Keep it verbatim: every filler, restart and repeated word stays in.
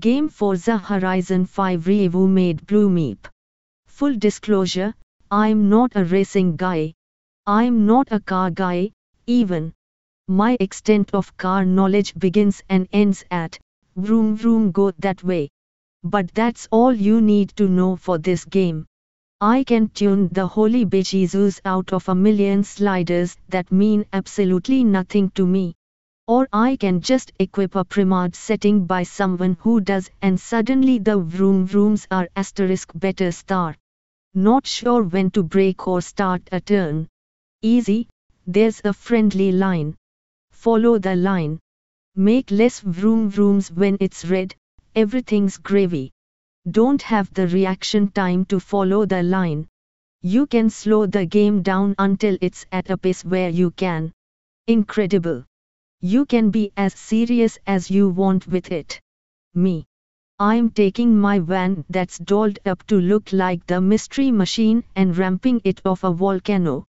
Game Forza Horizon five review made blue meep. Full disclosure, I'm not a racing guy. I'm not a car guy, even. My extent of car knowledge begins and ends at, vroom vroom go that way. But that's all you need to know for this game. I can tune the holy bejesus out of a million sliders that mean absolutely nothing to me. Or I can just equip a primard setting by someone who does, and suddenly the vroom vrooms are asterisk better star. Not sure when to brake or start a turn. Easy, there's a friendly line. Follow the line. Make less vroom vrooms when it's red, everything's gravy. Don't have the reaction time to follow the line. You can slow the game down until it's at a pace where you can. Incredible. You can be as serious as you want with it. Me. I'm taking my van that's dolled up to look like the Mystery Machine and ramping it off a volcano.